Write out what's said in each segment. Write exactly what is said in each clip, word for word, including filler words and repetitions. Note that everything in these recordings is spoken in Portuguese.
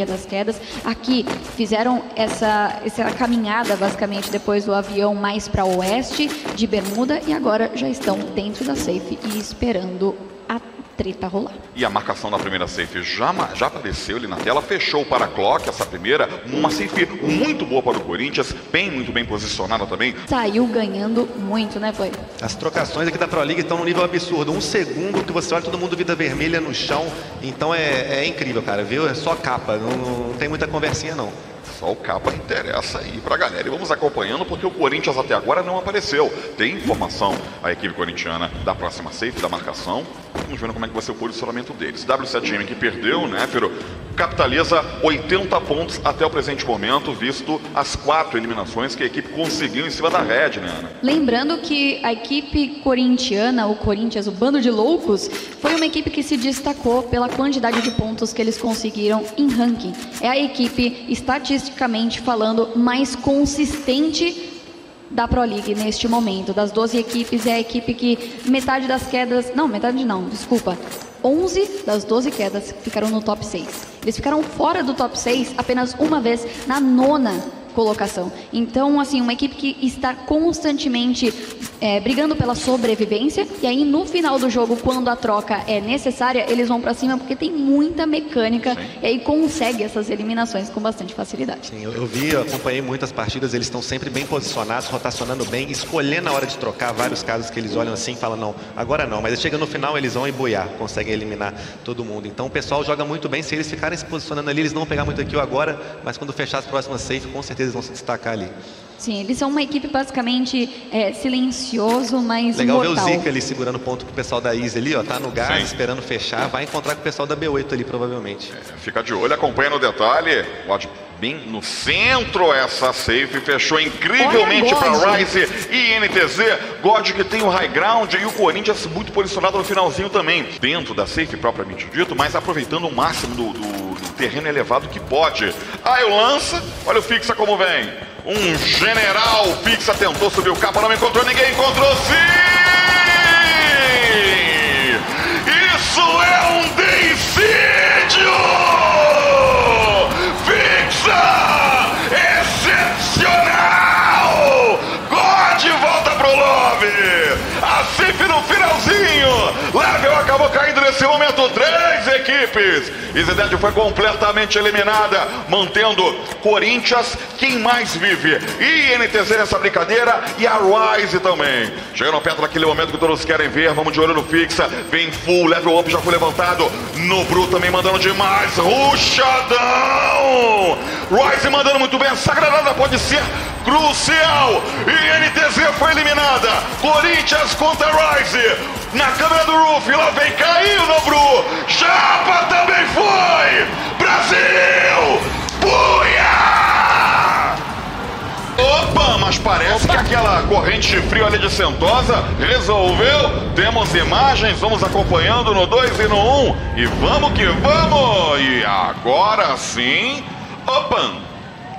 maioria das quedas. Aqui fizeram essa, essa caminhada basicamente depois do avião mais para o oeste de Bermuda e agora já estão dentro da safe e esperando a treta rolar. E a marcação da primeira safe já, já apareceu ali na tela, fechou para a clock, essa primeira, uma safe muito boa para o Corinthians, bem, muito bem posicionada também. Saiu ganhando muito, né, foi? As trocações aqui da Pro League estão num nível absurdo, um segundo que você olha todo mundo vida vermelha no chão, então é, é incrível, cara, viu? É só capa, não, não tem muita conversinha não. Só o capa interessa aí pra galera. E vamos acompanhando porque o Corinthians até agora não apareceu. Tem informação a equipe corintiana da próxima safe, da marcação. Vamos ver como é que vai ser o posicionamento deles. W sete M que perdeu, né, Firo? Capitaliza oitenta pontos até o presente momento, visto as quatro eliminações que a equipe conseguiu em cima da Red, né, Ana? Lembrando que a equipe corintiana, o Corinthians, o bando de loucos, foi uma equipe que se destacou pela quantidade de pontos que eles conseguiram em ranking. É a equipe estatisticamente falando mais consistente da Pro League neste momento. Das doze equipes, é a equipe que metade das quedas... Não, metade não, desculpa. onze das doze quedas ficaram no top seis. Eles ficaram fora do top seis apenas uma vez, na nona colocação. Então, assim, uma equipe que está constantemente é, brigando pela sobrevivência e aí no final do jogo, quando a troca é necessária, eles vão pra cima porque tem muita mecânica. Sim. E aí consegue essas eliminações com bastante facilidade. Sim, eu, eu vi, eu acompanhei muitas partidas, eles estão sempre bem posicionados, rotacionando bem, escolhendo a hora de trocar, vários casos que eles olham assim e falam, não, agora não, mas chega no final, eles vão emboiar, conseguem eliminar todo mundo. Então o pessoal joga muito bem, se eles ficarem se posicionando ali, eles não vão pegar muito aqui ou agora, mas quando fechar as próximas safe, com certeza eles vão se destacar ali. Sim, eles são uma equipe basicamente é, silencioso, mas legal mortal. Ver o Zika ali segurando o ponto pro pessoal da Easy ali, ó, tá no gás, sim, esperando fechar, vai encontrar com o pessoal da B oito ali provavelmente. É, fica de olho, acompanha no detalhe, ótimo. Bem no centro essa safe, fechou incrivelmente para Ryze e N T Z. God que tem o high ground e o Corinthians muito posicionado no finalzinho também. Dentro da safe propriamente dito, mas aproveitando o máximo do, do, do terreno elevado que pode. Aí o lança, olha o Fixa como vem. Um general, o Fixa tentou subir o capa, não encontrou ninguém, encontrou sim! Isso é um decídio! Excepcional! God volta pro lobby! A safe no finalzinho! Level acabou caindo nesse momento. Três equipes! EzDead foi completamente eliminada, mantendo Corinthians quem mais vive. E N T Z nessa brincadeira e a Ryze também. Chegando perto daquele momento que todos querem ver. Vamos de olho no Fixa. Vem full, level up já foi levantado. Nobru também mandando demais. Ruxadão! Ryze mandando muito bem. Essa granada pode ser crucial. E N T Z foi eliminada. Corinthians contra Ryze. Na câmera do Roof. Lá vem, caiu o Nobru. Japa também foi. Brasil! Buia! Opa, mas parece Opa. que aquela corrente de frio ali de Sentosa resolveu. Temos imagens, vamos acompanhando no dois e no um. E vamos que vamos. E agora sim... Opa!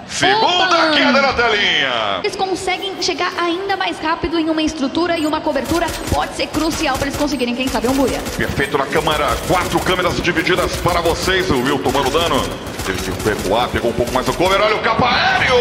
Segunda Opa. queda na telinha. Eles conseguem chegar ainda mais rápido em uma estrutura e uma cobertura. Pode ser crucial para eles conseguirem, quem sabe, um buia. Perfeito na câmera. Quatro câmeras divididas para vocês. O Will tomando dano. Teve que recuar, pegou um pouco mais o cover. Olha o capa aéreo.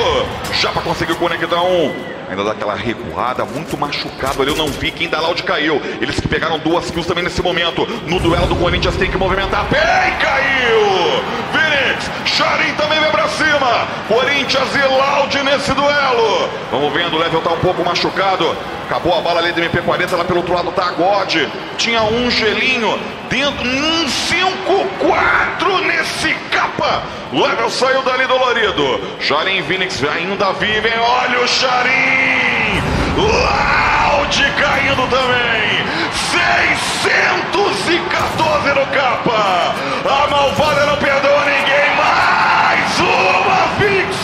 Japa conseguiu conectar um. Ainda dá aquela recuada, muito machucado ali. Eu não vi quem da Loud caiu. Eles que pegaram duas kills também nesse momento. No duelo do Corinthians tem que movimentar. Bem, caiu. Phoenix, Sharin também vem pra cima. Corinthians. Corinthians e Loud nesse duelo. Vamos vendo, o level tá um pouco machucado. Acabou a bala ali do M P quarenta, lá pelo outro lado tá a God. Tinha um gelinho dentro, um cinco quatro nesse capa. Level saiu dali dolorido. Sharin e Phoenix ainda vivem, olha o Sharin. Loud caindo também. seiscentos e quatorze no capa. A malvada não perdoa ninguém mais. Uma fixa.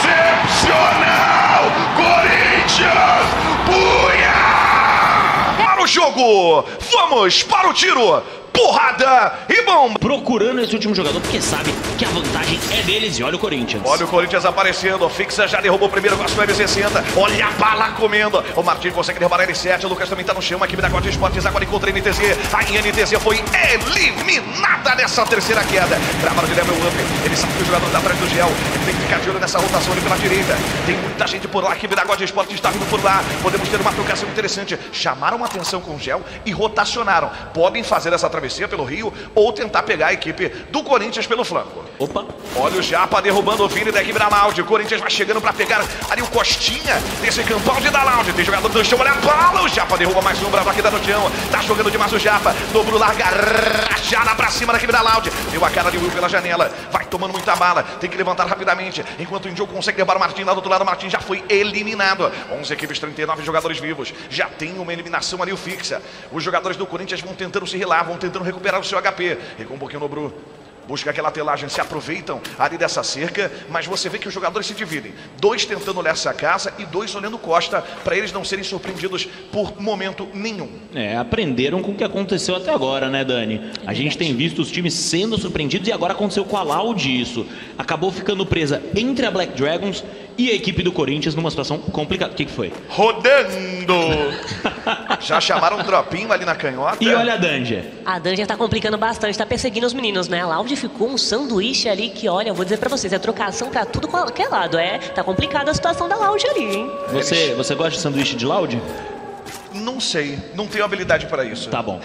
Excepcional, Corinthians, buia! Para o jogo, vamos para o tiro, porrada! Porrada e bomba. Procurando esse último jogador, porque sabe que a vantagem é deles. E olha o Corinthians. Olha o Corinthians aparecendo. Fixa já derrubou o primeiro, gosta do M sessenta. Olha a bala comendo. O Martins consegue derrubar a L sete. O Lucas também tá no chão. A equipe da God Sports agora encontra a N T Z. A N T Z foi eliminada nessa terceira queda. Travaram de level up. Ele sabe que o jogador tá atrás do gel. Ele tem que ficar de olho nessa rotação ali pela direita. Tem muita gente por lá. A equipe da God Sports está vindo por lá. Podemos ter uma trocação interessante. Chamaram a atenção com o gel e rotacionaram. Podem fazer essa travessia pelo Rio ou tentar pegar a equipe do Corinthians pelo flanco. Opa! Olha o Japa derrubando o Vini da equipe da Loud. O Corinthians vai chegando para pegar ali o Costinha desse campalde da Loud. Tem jogador no chão, olha a bala. O Japa derruba mais um, Bravo aqui dá no chão. Tá jogando demais o Japa. Dobro larga, rachada pra cima da equipe da Loud. Deu a cara de Will pela janela. Vai tomando muita bala. Tem que levantar rapidamente. Enquanto o Indio consegue derrubar o Martin lá do outro lado. O Martin já foi eliminado. onze equipes, trinta e nove jogadores vivos. Já tem uma eliminação ali o fixa. Os jogadores do Corinthians vão tentando se relar, vão tentando recuperar o seu H P. Recua um pouquinho no Bru. Busca aquela telagem, se aproveitam ali dessa cerca, mas você vê que os jogadores se dividem. Dois tentando olhar essa casa e dois olhando costa, para eles não serem surpreendidos por momento nenhum. É, aprenderam com o que aconteceu até agora, né, Dani? A gente tem visto os times sendo surpreendidos e agora aconteceu com a Loud isso. Acabou ficando presa entre a Black Dragons e a equipe do Corinthians numa situação complicada. O que, que foi? Rodando! Já chamaram um dropinho ali na canhota. E olha a Danger. A Danger tá complicando bastante, tá perseguindo os meninos, né? A Loud ficou um sanduíche ali que, olha, eu vou dizer pra vocês, é trocação pra tudo qualquer lado, é. Tá complicada a situação da Loud ali, hein? Você, você gosta de sanduíche de Loud? Não sei, não tenho habilidade para isso. Tá bom.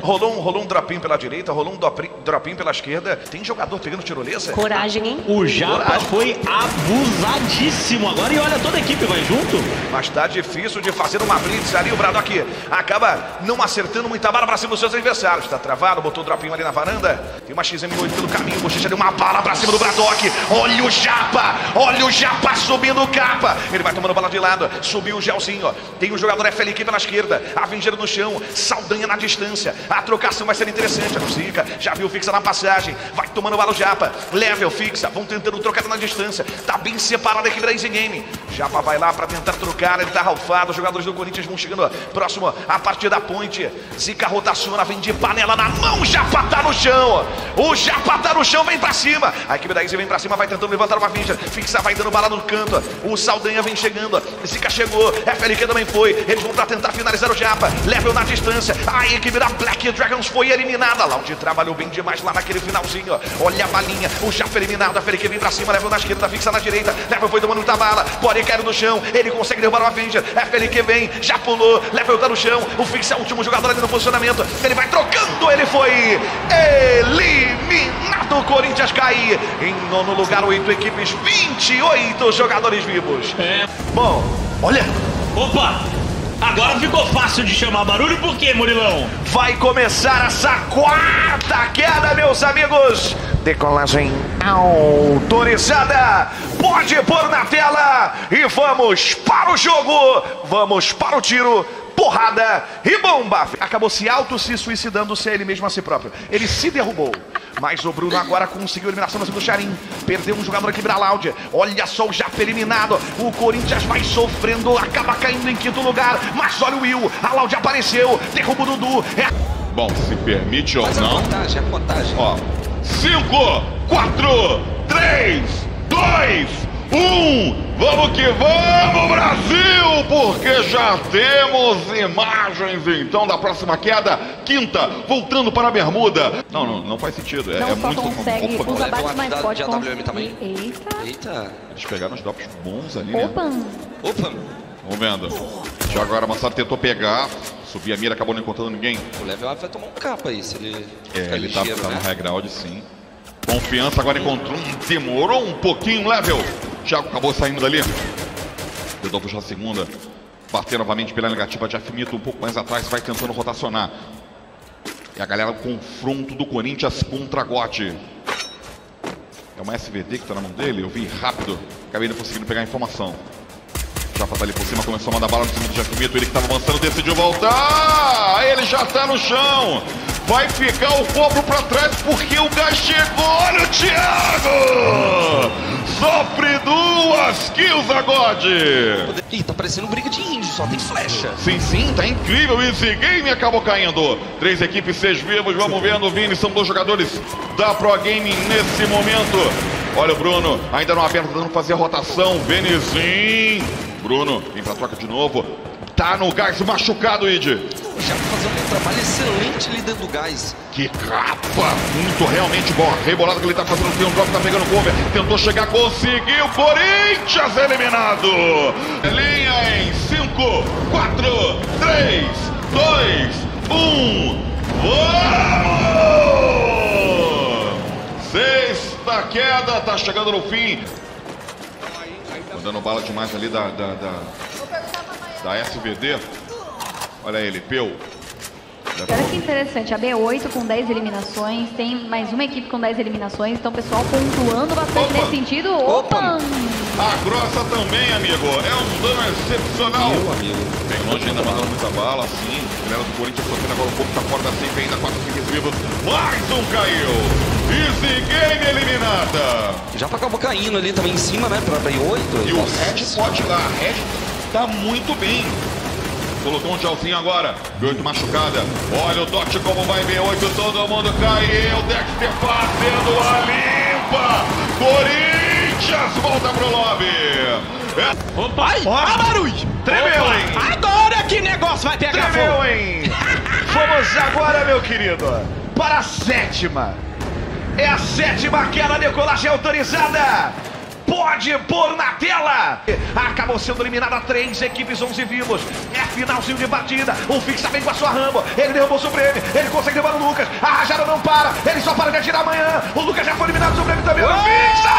rolou, um, rolou um dropinho pela direita, rolou um dropinho, dropinho pela esquerda. Tem jogador pegando tirolesa? Coragem, hein? O Japa Coragem. Foi abusadíssimo agora. E olha, toda a equipe vai junto. Mas tá difícil de fazer uma blitz ali. O Brado aqui acaba não acertando muita bala para cima dos seus adversários. Tá travado, botou o dropinho ali na varanda. Tem uma X M oito pelo caminho, bochecha ali, uma bala para cima do Bradock. Olha o Japa, olha o Japa subindo o capa. Ele vai tomando bala de lado, subiu o gelzinho, ó. Tem um jogador F L Q aqui pela esquerda, Avenger no chão, Saldanha na distância, a trocação vai ser interessante. A Lucica já viu fixa na passagem, vai tomando bala o Japa, level fixa, vão tentando trocar na distância, tá bem separada aqui da Easy Game. Japa vai lá pra tentar trocar, ele tá ralfado, os jogadores do Corinthians vão chegando ó, próximo a partir da ponte. Zica rotaciona, vem de panela na mão, Japa tá no chão, o Japa tá no chão, vem pra cima, a equipe da Easy vem pra cima, vai tentando levantar uma Avenger, fixa, vai dando bala no canto, ó. O Saldanha vem chegando, ó. Zica chegou, F L Q também foi, eles vão pra tentar finalizar o Japa, level na distância. A equipe da Black Dragons foi eliminada. Loud trabalhou bem demais lá naquele finalzinho. Ó. Olha a balinha, o Japa eliminado. A F L Q vem pra cima, level na esquerda, fixa na direita. Level foi tomando muita bala, porém caiu no chão. Ele consegue derrubar o Avenger. A F L Q vem, já pulou, level tá no chão. O Fix é o último jogador ali no posicionamento. Ele vai trocando, ele foi eliminado. O Corinthians cai em nono lugar, oito equipes, vinte e oito jogadores vivos. É. Bom, olha. Opa! Agora ficou fácil de chamar barulho, por quê, Murilão? Vai começar essa quarta queda, meus amigos. Decolagem autorizada. Pode pôr na tela. E vamos para o jogo. Vamos para o tiro. Porrada e bomba. Acabou se auto se suicidando, se é ele mesmo a si próprio. Ele se derrubou. Mas o Bruno agora conseguiu a eliminação do Charim. Perdeu um jogador aqui da Loud. Olha só o Japa eliminado. O Corinthians vai sofrendo. Acaba caindo em quinto lugar. Mas olha o Will. A Loud apareceu. Derruba o Dudu. É... Bom, se permite ou Mas não. É a contagem, é a contagem. Ó. cinco, quatro, três, dois, um. Vamos que vamos, Brasil, porque já temos imagens, então, da próxima queda, quinta, voltando para a bermuda. Não, não, não faz sentido, é, não, é muito... Consegue, opa, os abates mais fortes com... W M também. Eita. Eita. Eles pegaram os drops bons ali, né? Opa. Opa. Vamos vendo. Já agora a moçada tentou pegar, subir a mira, acabou não encontrando ninguém. O level vai tomar um capa aí, se ele... É, ele tá ficando no high ground, sim. Confiança, agora encontrou um, demorou um pouquinho, level. Thiago acabou saindo dali. Tentou puxar a segunda. Bater novamente pela negativa de Afimito. Um pouco mais atrás, vai tentando rotacionar. E a galera, o confronto do Corinthians contra Gotti. É uma S V D que tá na mão dele. Eu vi rápido. Acabei não conseguindo pegar a informação. Já tá ali por cima, começou a mandar bala no segundo de Afimito. Ele que tava avançando, decidiu voltar. Ele já tá no chão. Vai ficar o povo pra trás porque o gás chegou. Olha o Thiago! Sofre duas Duas kills a God! Ih, tá parecendo briga de índio, só tem flecha. Sim, sim, tá incrível. Easy Game acabou caindo. Três equipes, seis vivos, vamos vendo. Vini, são dois jogadores da Pro Game nesse momento. Olha o Bruno, ainda não aberto, tentando fazer a rotação. Vinizinho. Bruno, vem pra troca de novo. Tá no gás, machucado, Id. Já tá fazendo um trabalho excelente ali dentro do gás. Que capa! Muito realmente bom. Rebolado que ele tá fazendo, tem um drop, tá pegando cover. Tentou chegar, conseguiu. Corinthians eliminado. Linha em cinco, quatro, três, dois, um. Vamos! Sexta queda, tá chegando no fim. Mandando bala demais ali da... da, da... da S V D, olha ele, Peu. Olha que interessante, a B oito com dez eliminações, tem mais uma equipe com dez eliminações, então o pessoal pontuando bastante. Opa. Nesse sentido. Opa! Opa. A grossa também, amigo, é um dano excepcional. Meu amigo. Bem longe ainda, mandando muita bala, sim. A galera do Corinthians tocando agora um pouco, tá fora da safe ainda, quatro vivos. Mais um caiu! Easy Game eliminada! Já acabou caindo ali também em cima, né, pra B oito. E o Red pode lá, Red... tá muito bem. Colocou um tchauzinho agora. B oito machucada. Olha o Dot como vai. B oito, todo mundo caiu. Dexter fazendo a limpa. Corinthians volta pro lobby. É. Opa! Olha o barulho. Tremeu, opa, hein? Agora que negócio vai pegar. Tremeu, fogo. Hein? Vamos agora, meu querido, para a sétima. É a sétima queda, a decolagem autorizada. Pode pôr na tela! Acabou sendo eliminada, três equipes, onze vivos. É finalzinho de batida. O Fix também com a sua Rambo. Ele derrubou o Supreme. Ele consegue derrubar o Lucas. A rajada não para. Ele só para de atirar amanhã. O Lucas já foi eliminado. O Supreme também. O Fixa!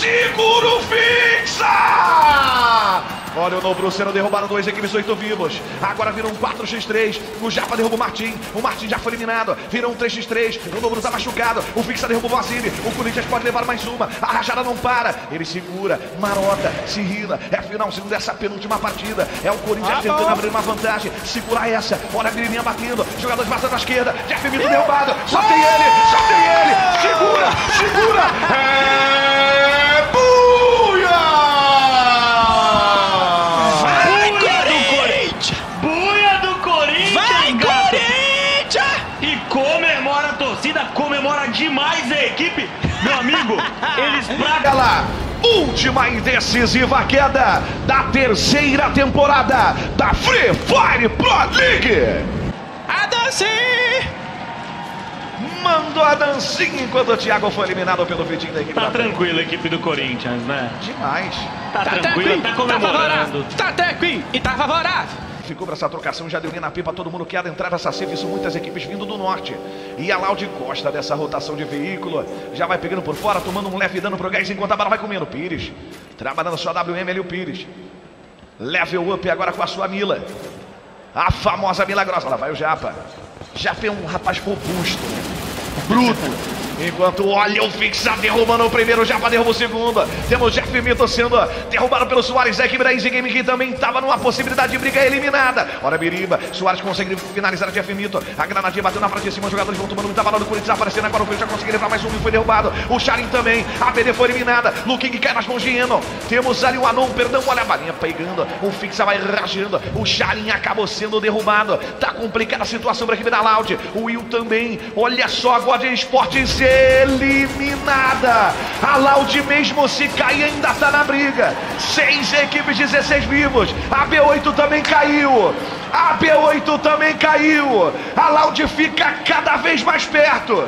Segura o Fixa! Olha o Nobru sendo derrubado, dois equipes, oito vivos. Agora viram um quatro contra três. O Japa derruba o Martim. O Martim já foi eliminado. Virou um três contra três. O Nobru tá machucado. O Fixa derruba o Vazini. O Corinthians pode levar mais uma. A rajada não para. Ele segura, marota, se rila. É finalzinho dessa penúltima partida. É o Corinthians ah, tentando abrir uma vantagem. Segurar essa. Olha a Grilinha batendo. Jogadores passando à esquerda. Jeff Mito derrubado. Só tem ele. Só tem ele. Segura, segura. É buia! Demais a equipe, meu amigo, eles praga lá. Última e decisiva queda da terceira temporada da Free Fire Pro League. A dancinha! Mandou a dancinha enquanto o Thiago foi eliminado pelo Vitinho da equipe. Tá tranquila a equipe do Corinthians, né? Demais. Tá, tá tranquila, tá comemorando. Tá tranquilo e tá favorável. Ficou pra essa trocação, já deu linha na pipa, todo mundo quer adentrar essa safe, isso muitas equipes vindo do norte. E a Loud gosta dessa rotação de veículo, já vai pegando por fora, tomando um leve dano pro gás, enquanto a bala vai comendo. Pires, trabalhando sua W M ali o Pires. Level up agora com a sua Mila. A famosa milagrosa, lá vai o Japa. Japa é um rapaz robusto, bruto. Enquanto olha o Fixa derrubando o primeiro, o Japa derruba o segundo. Temos o Jeff Mito sendo derrubado pelo Soares. É a equipe da Easy Game que também estava numa possibilidade de briga, eliminada. Olha a Biriba, Soares consegue finalizar o Jeff Mito. A granadinha bateu na frente de cima, os jogadores vão tomando muita bala do Corinthians. Aparecendo agora o Corinthians já conseguiu levar mais um e foi derrubado. O Sharin também, a B D foi eliminada. Luking cai nas mãos de Enon. Temos ali o Anon, perdão, olha a balinha pegando. O Fixa vai rajando, o Sharin acabou sendo derrubado. Tá complicada a situação para a equipe da Loud. O Will também, olha só, God Sports eliminada. A Loud mesmo se cair ainda está na briga. Seis equipes, dezesseis vivos. A B oito também caiu. A B oito também caiu. A Loud fica cada vez mais perto.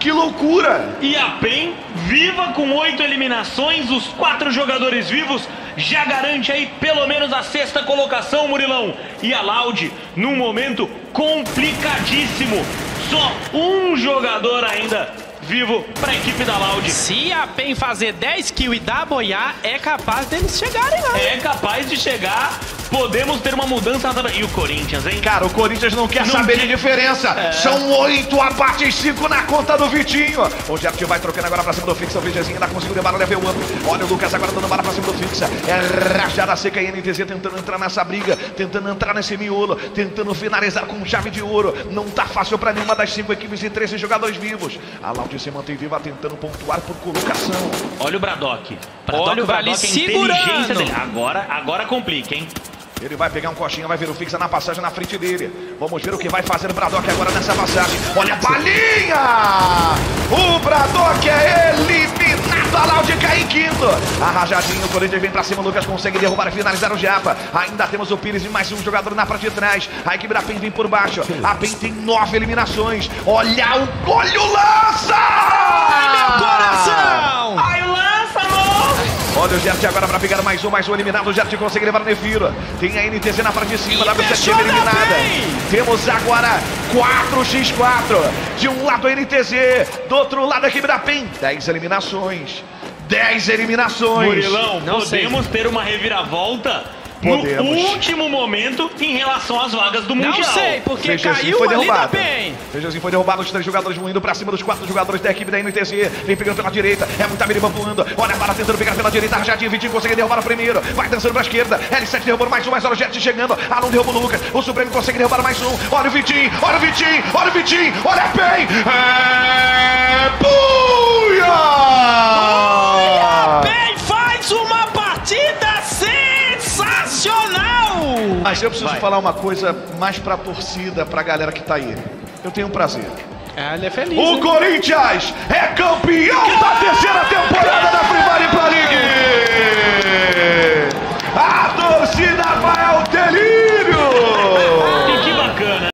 Que loucura! E a P E N viva com oito eliminações, os quatro jogadores vivos já garante aí pelo menos a sexta colocação, Murilão. E a Loud num momento complicadíssimo. Só um jogador ainda vivo para a equipe da Loud. Se a P E N fazer dez kills e dar boiar, é capaz deles chegarem lá. É capaz de chegar podemos ter uma mudança. E o Corinthians, hein? Cara, o Corinthians não quer não saber que... de diferença. É. São oito abates, cinco na conta do Vitinho. O Jeff vai trocando agora pra cima do Fixa. O Vitinho ainda conseguiu levar o level up. Olha o Lucas agora dando bala pra cima do Fixa. É rajada seca e N T Z tentando entrar nessa briga, tentando entrar nesse miolo, tentando finalizar com chave de ouro. Não tá fácil pra nenhuma das cinco equipes e treze jogadores vivos. A Loud se mantém viva, tentando pontuar por colocação. Olha o Braddock. Braddock Olha o Braddock, Braddock inteligência dele. Agora, agora complica, hein? Ele vai pegar um coxinha, vai ver o Fixa na passagem na frente dele. Vamos ver o que vai fazer o Braddock agora nessa passagem. Olha a balinha! O Braddock é eliminado. A Loud cai em quinto. Arrajadinho, o Corinthians vem pra cima. O Lucas consegue derrubar e finalizar o Japa. Ainda temos o Pires e mais um jogador na parte de trás. A equipe da P E N vem por baixo. A P E N tem nove eliminações. Olha o olho lança! Ai, meu coração! Ai, lança, amor! Olha o Jert agora pra pegar mais um, mais um eliminado. O Jert consegue levar o Nefiro. Tem a N T C na parte de cima, da W sete M eliminada. Temos agora quatro contra quatro. De um lado a N T Z, do outro lado a equipe da P E N. dez eliminações. dez eliminações. Murilão, não podemos sei. ter uma reviravolta? Podemos. No último momento, em relação às vagas do Mundial. Não sei, porque caiu ali da P E N. Feijãozinho foi derrubado, os três jogadores vão indo pra cima dos quatro jogadores da equipe da N T C. Vem pegando pela direita, é muita mira voando. Olha a bala tentando pegar pela direita, Rajadinho, Vitinho consegue derrubar o primeiro. Vai dançando pra esquerda, L sete derrubou mais um, mais um, o Jet chegando. Alon derrubou o Lucas, o Supremo consegue derrubar mais um. Olha o Vitinho, olha o Vitinho, olha o Vitinho, olha a P E N. É... Buia! Buia! P E N faz uma partida sem... sensacional! Mas eu preciso Vai. falar uma coisa mais pra torcida, pra galera que tá aí. Eu tenho um prazer. Ah, ele é feliz. O né? Corinthians é campeão Go! da terceira temporada da